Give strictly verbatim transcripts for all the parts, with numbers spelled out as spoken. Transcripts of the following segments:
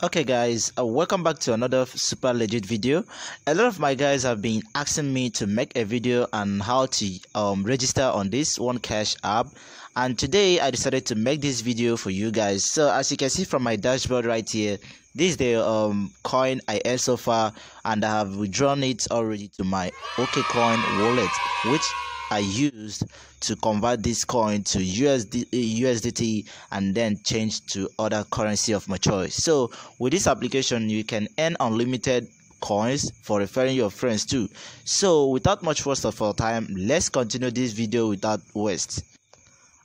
Okay guys, uh, welcome back to another super legit video. A lot of my guys have been asking me to make a video on how to um, register on this OneCash app, and today I decided to make this video for you guys. So as you can see from my dashboard right here, this is the um, coin I earned so far, and I have withdrawn it already to my OKCoin wallet, which I used to convert this coin to U S D, U S D T and then change to other currency of my choice. So with this application, you can earn unlimited coins for referring your friends too. So without much waste of our time, let's continue this video without waste.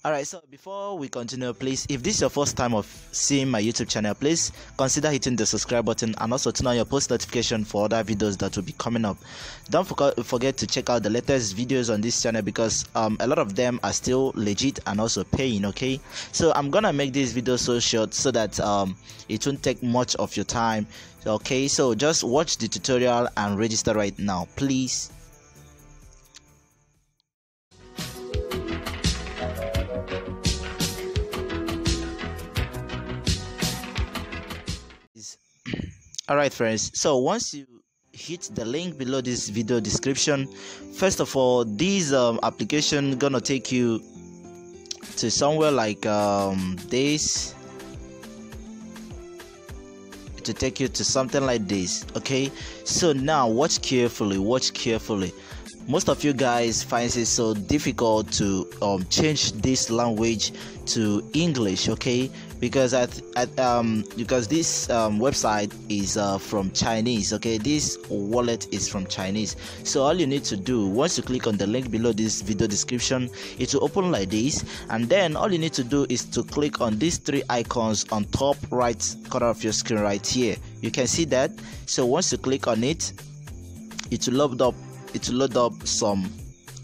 Alright, so before we continue, please, if this is your first time of seeing my YouTube channel, please consider hitting the subscribe button and also turn on your post notification for other videos that will be coming up. Don't forget to check out the latest videos on this channel because um, a lot of them are still legit and also paying, okay? So I'm gonna make this video so short so that um, it won't take much of your time, okay? So just watch the tutorial and register right now, please. Alright friends, so once you hit the link below this video description, first of all, this um, application gonna take you to somewhere like um, this. To take you to something like this, okay? So now watch carefully, watch carefully. Most of you guys find it so difficult to um, change this language to English, okay? Because at, at um because this um, website is uh, from Chinese, okay? This wallet is from Chinese. So all you need to do, once you click on the link below this video description, it will open like this, and then all you need to do is to click on these three icons on top right corner of your screen right here. You can see that. So once you click on it, it will load up. It will load up some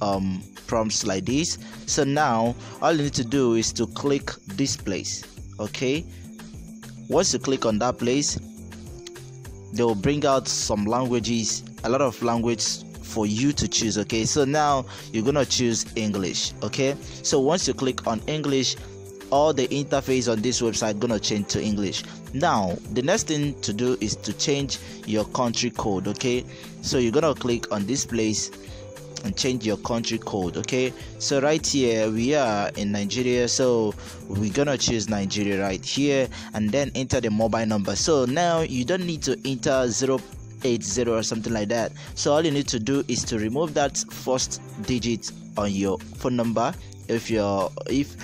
um, prompts like this. So now all you need to do is to click this place, okay? Once you click on that place, they will bring out some languages, a lot of language for you to choose, okay? So now you're gonna choose English, okay? So once you click on English, all the interface on this website gonna change to English. Now the next thing to do is to change your country code, okay? So you're gonna click on this place and change your country code, okay? So right here we are in Nigeria, so we're gonna choose Nigeria right here and then enter the mobile number. So now you don't need to enter zero eight zero or something like that. So all you need to do is to remove that first digit on your phone number. If you're if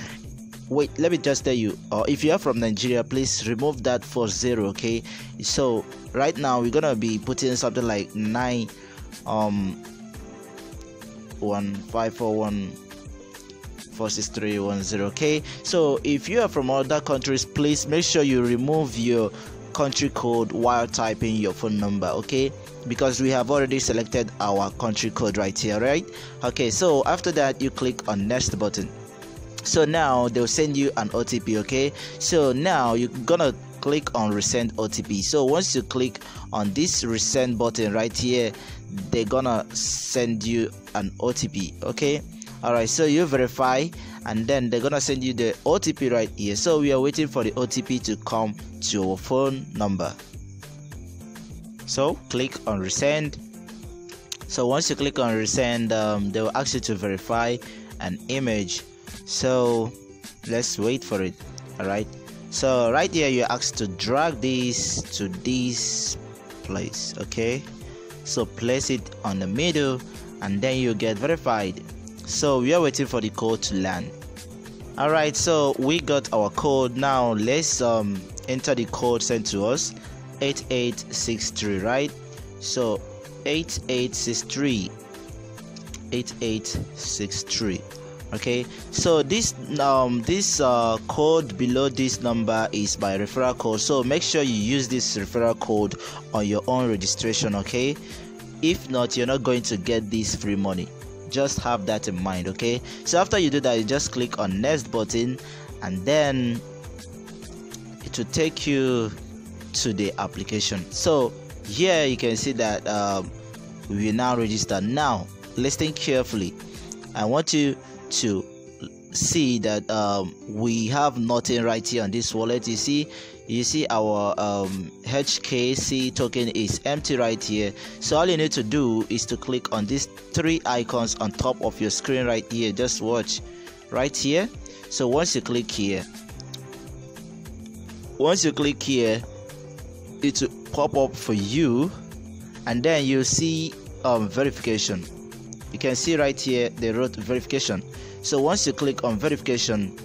wait let me just tell you, uh, if you are from Nigeria, please remove that first zero, okay? So right now we're gonna be putting something like nine um one five four one four six three one zero, okay? So if you are from other countries, please make sure you remove your country code while typing your phone number, okay? Because we have already selected our country code right here, right? Okay, so after that you click on next button. So now they'll send you an O T P, okay? So now you're gonna click on resend O T P. So once you click on this resend button right here, they're gonna send you an O T P, okay? Alright, so you verify and then they're gonna send you the O T P right here. So we are waiting for the O T P to come to your phone number. So click on resend. So once you click on resend, um, they will ask you to verify an image. So let's wait for it. All right, so right here you're asked to drag this to this place, okay? So place it on the middle and then you get verified. So we are waiting for the code to land. All right, so we got our code. Now let's um enter the code sent to us, eight eight six three, right? So eight eight six three eight eight six three, okay? So this um this uh code below this number is my referral code, so make sure you use this referral code on your own registration, okay? If not, you're not going to get this free money. Just have that in mind, okay? So after you do that, you just click on next button and then it will take you to the application. So here you can see that um we now register. Now listen carefully, I want you to see that um, we have nothing right here on this wallet. You see, You see our um, H K C token is empty right here. So all you need to do is to click on these three icons on top of your screen right here. Just watch right here. So once you click here, once you click here, it will pop up for you, and then you see um, verification. You can see right here they wrote verification. So once you click on verification,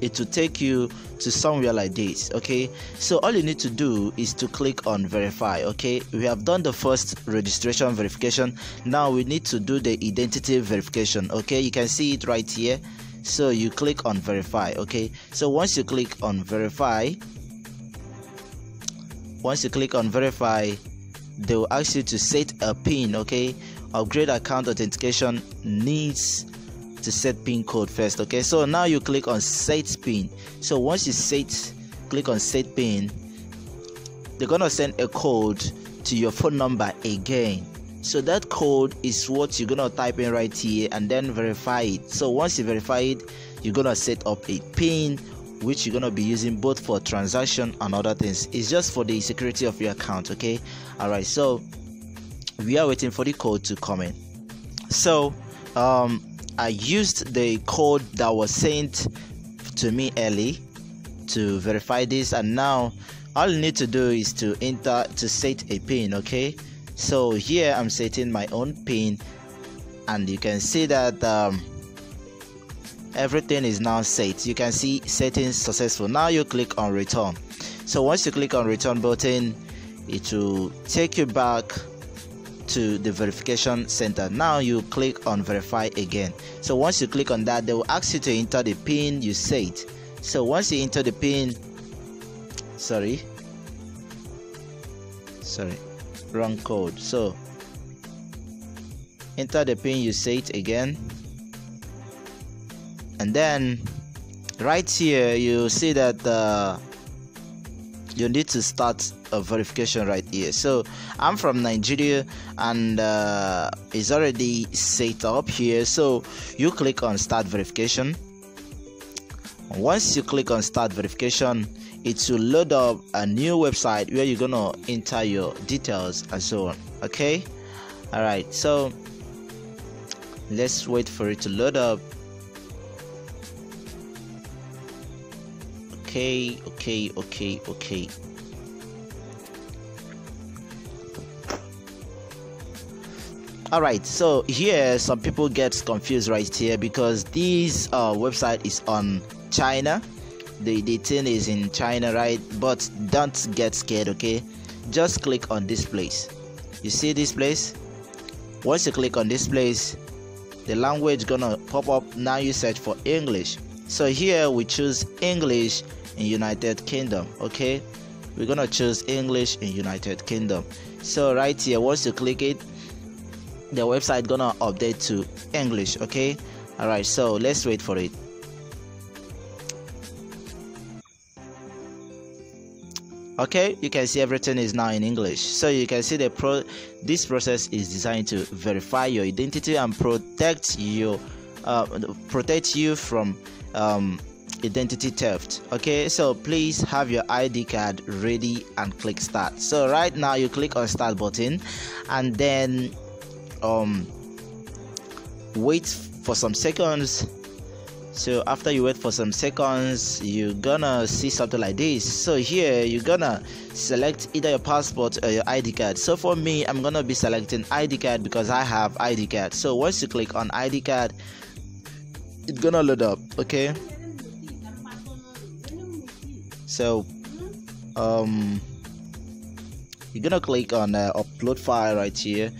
it will take you to somewhere like this. Okay, so all you need to do is to click on verify. Okay, we have done the first registration verification. Now we need to do the identity verification. Okay, you can see it right here. So you click on verify. Okay, so once you click on verify, once you click on verify, they will ask you to set a pin. Okay, upgrade account authentication needs to set pin code first. Okay, so now you click on set pin. So once you set, click on set pin, they're gonna send a code to your phone number again. So that code is what you're gonna type in right here and then verify it. So once you verify it, you're gonna set up a pin which you're gonna be using both for transaction and other things. It's just for the security of your account. Okay, all right, so we are waiting for the code to come in. So um I used the code that was sent to me early to verify this, and now all you need to do is to enter to set a pin. Okay, so here I'm setting my own pin, and you can see that um, everything is now set. You can see settings successful. Now you click on return. So once you click on return button, it will take you back to the verification center. Now you click on verify again. So once you click on that, they will ask you to enter the pin you set. So once you enter the pin, sorry sorry wrong code, so enter the pin you set again, and then right here you see that uh, you need to start a verification right here. So I'm from Nigeria, and uh, it's already set up here. So you click on start verification. Once you click on start verification, it will load up a new website where you're gonna enter your details and so on. Okay, all right, so let's wait for it to load up. Okay, okay, okay, okay. All right, so here some people get confused right here because this uh, website is on China. The, the thing is in China, right? But don't get scared, okay? Just click on this place. You see this place? Once you click on this place, the language gonna pop up. Now you search for English. So here we choose English in United Kingdom. Okay, we're gonna choose English in United Kingdom. So right here, once you click it, the website gonna update to English. Okay, all right, so let's wait for it. Okay, you can see everything is now in English. So you can see the pro this process is designed to verify your identity and protect you uh, protect you from um identity theft. Okay, so please have your I D card ready and click start. So right now you click on start button, and then um wait for some seconds. So after you wait for some seconds, you're gonna see something like this. So here you're gonna select either your passport or your I D card. So for me, I'm gonna be selecting I D card because I have I D card. So once you click on I D card, it's gonna load up. Okay, so um you're gonna click on uh, upload file right here.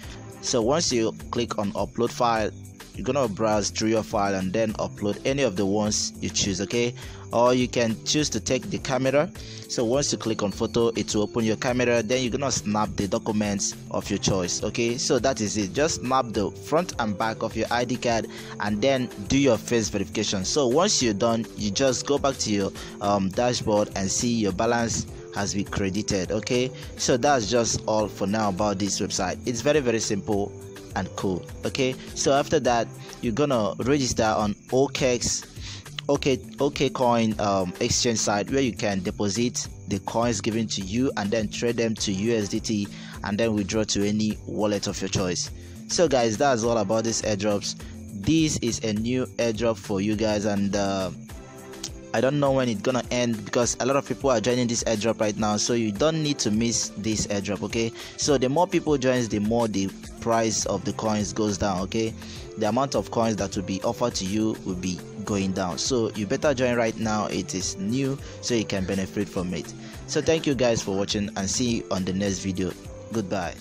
So once you click on upload file, you're gonna browse through your file and then upload any of the ones you choose. Okay, or you can choose to take the camera. So once you click on photo, it will open your camera. Then you're gonna snap the documents of your choice. Okay, so that is it. Just snap the front and back of your I D card and then do your face verification. So once you're done, you just go back to your um, dashboard and see your balance has been credited. Okay, so that's just all for now about this website. It's very very simple and cool. Okay, so after that, you're gonna register on O K X OK OK Coin um, exchange site where you can deposit the coins given to you and then trade them to U S D T and then withdraw to any wallet of your choice. So guys, that's all about these airdrops. This is a new airdrop for you guys, and uh, I don't know when it's gonna end because a lot of people are joining this airdrop right now, so you don't need to miss this airdrop. Okay, so the more people joins, the more the price of the coins goes down. Okay, the amount of coins that will be offered to you will be going down, so you better join right now. It is new, so you can benefit from it. So thank you guys for watching, and see you on the next video. Goodbye.